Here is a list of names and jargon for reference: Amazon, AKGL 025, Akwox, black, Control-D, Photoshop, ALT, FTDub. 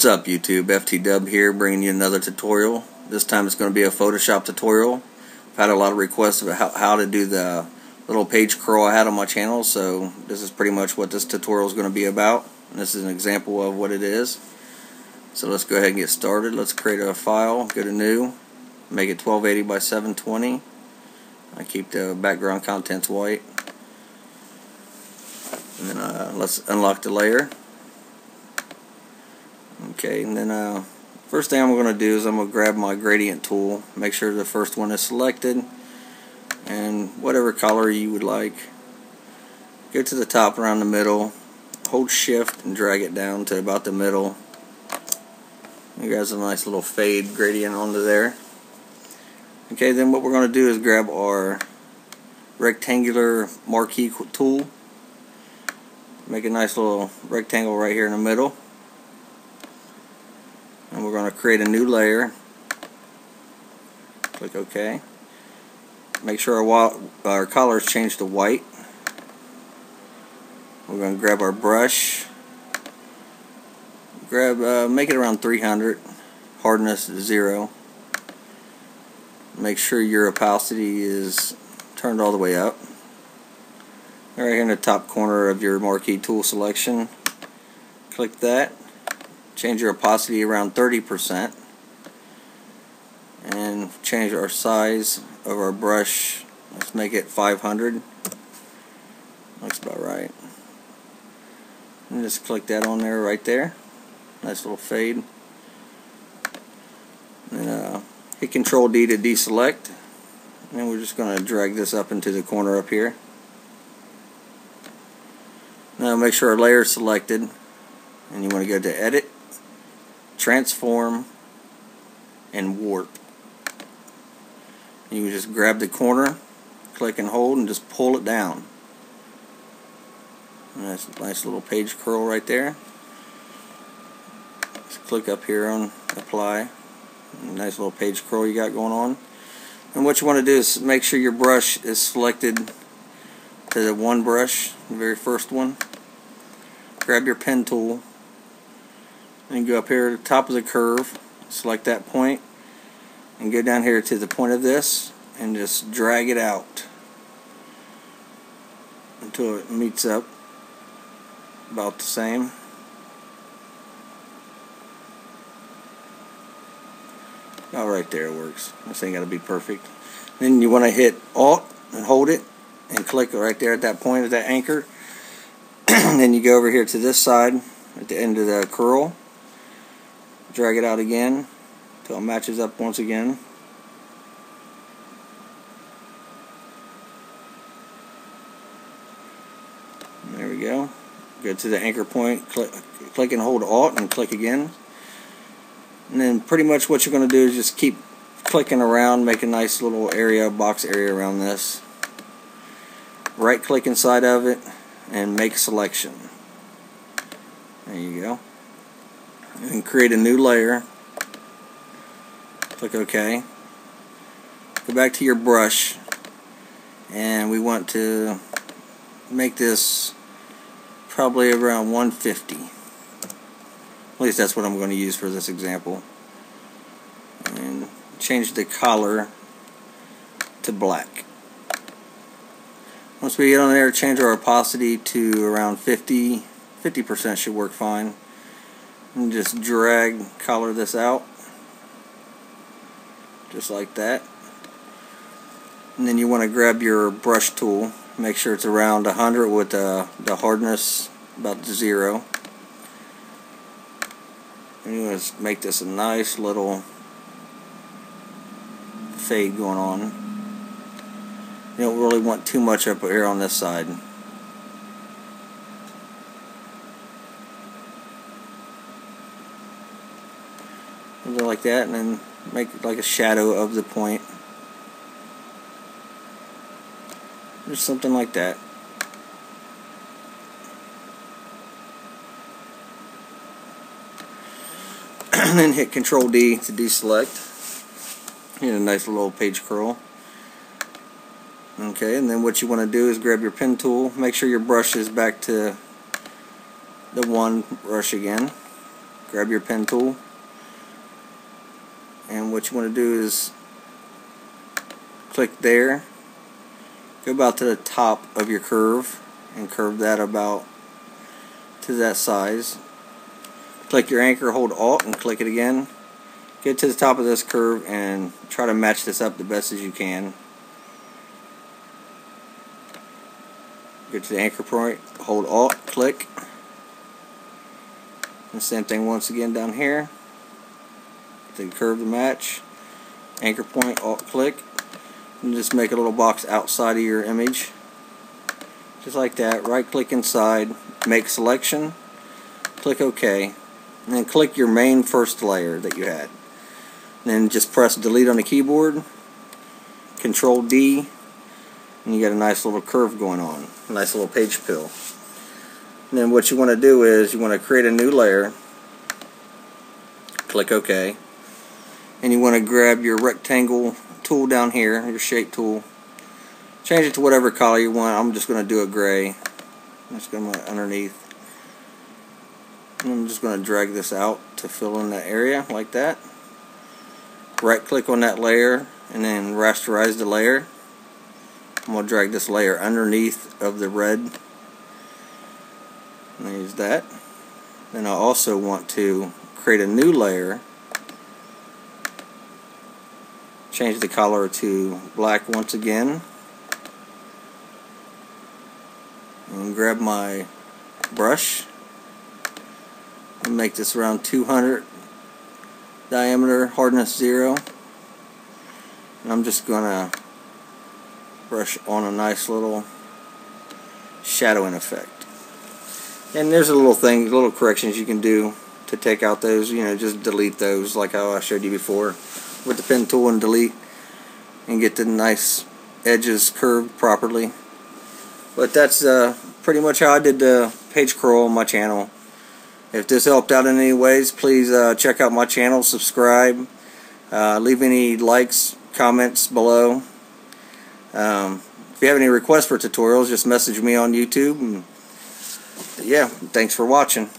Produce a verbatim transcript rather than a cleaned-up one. What's up YouTube, FTDub here, bringing you another tutorial. This time it's going to be a Photoshop tutorial. I've had a lot of requests about how, how to do the little page curl I had on my channel, so this is pretty much what this tutorial is going to be about. And this is an example of what it is. So let's go ahead and get started. Let's create a file, go to new, make it twelve eighty by seven twenty. I keep the background contents white. And then uh, let's unlock the layer. Okay, and then uh, first thing I'm going to do is I'm going to grab my gradient tool, make sure the first one is selected, and whatever color you would like. Go to the top around the middle, hold shift and drag it down to about the middle. You guys have a nice little fade gradient onto there. Okay, then what we're going to do is grab our rectangular marquee tool, make a nice little rectangle right here in the middle. And we're going to create a new layer. Click OK. Make sure our, our color is changed to white. We're going to grab our brush. Grab, uh, make it around three hundred. Hardness is zero. Make sure your opacity is turned all the way up. Right here in the top corner of your marquee tool selection. Click that. Change your opacity around thirty percent and change our size of our brush. Let's make it five hundred. Looks about right. And just click that on there right there. Nice little fade. And uh, hit Control D to deselect. And we're just going to drag this up into the corner up here. Now make sure our layer is selected. And you want to go to Edit, Transform, and Warp. You can just grab the corner, click and hold, and just pull it down. And that's a nice little page curl right there. Just click up here on Apply. Nice little page curl you got going on. And what you want to do is make sure your brush is selected to the one brush, the very first one. Grab your pen tool and go up here to the top of the curve, select that point, and go down here to the point of this and just drag it out until it meets up about the same. About right there works. This ain't got to be perfect. Then you want to hit Alt and hold it and click right there at that point of that anchor. Then you go over here to this side at the end of the curl. Drag it out again until it matches up once again. There we go. Go to the anchor point, click, click and hold Alt and click again. And then pretty much what you're going to do is just keep clicking around, make a nice little area, box area around this. Right click inside of it and make selection. There you go. And create a new layer. Click OK. Go back to your brush, and we want to make this probably around one fifty. At least that's what I'm going to use for this example. And change the color to black. Once we get on there, change our opacity to around fifty. fifty percent should work fine. And just drag, color this out. Just like that. And then you want to grab your brush tool. Make sure it's around one hundred with uh, the hardness about zero. And you want to make this a nice little fade going on. You don't really want too much up here on this side. Something like that, and then make like a shadow of the point. Just something like that. And then hit Control D to deselect. Get a nice little page curl. Okay, and then what you want to do is grab your pen tool, make sure your brush is back to the one brush again. grab your pen tool, and what you want to do is click there, go about to the top of your curve and curve that about to that size. Click your anchor, hold Alt and click it again. Get to the top of this curve and try to match this up the best as you can. Get to the anchor point, hold Alt, click, and same thing once again down here. Get the curve to match, anchor point, Alt, click, and just make a little box outside of your image, just like that. Right click inside, make selection, click OK, and then click your main first layer that you had. Then just press delete on the keyboard, Control D, and you got a nice little curve going on, a nice little page pill. And then what you want to do is you want to create a new layer, click OK, and you want to grab your rectangle tool down here, your shape tool, change it to whatever color you want. I'm just going to do a gray. I'm just going to put it underneath. I'm just going to drag this out to fill in that area like that. Right click on that layer and then rasterize the layer. I'm going to drag this layer underneath of the red. And I use that. Then I also want to create a new layer. Change the color to black once again. And grab my brush. And make this around two hundred diameter, hardness zero. And I'm just gonna brush on a nice little shadowing effect. And there's a little thing, little corrections you can do to take out those, you know, just delete those like how I showed you before with the pen tool and delete and get the nice edges curved properly. But that's uh, pretty much how I did the page curl on my channel. If this helped out in any ways, please uh, check out my channel, subscribe, uh, leave any likes, comments below. Um, if you have any requests for tutorials, just message me on YouTube. And yeah, thanks for watching.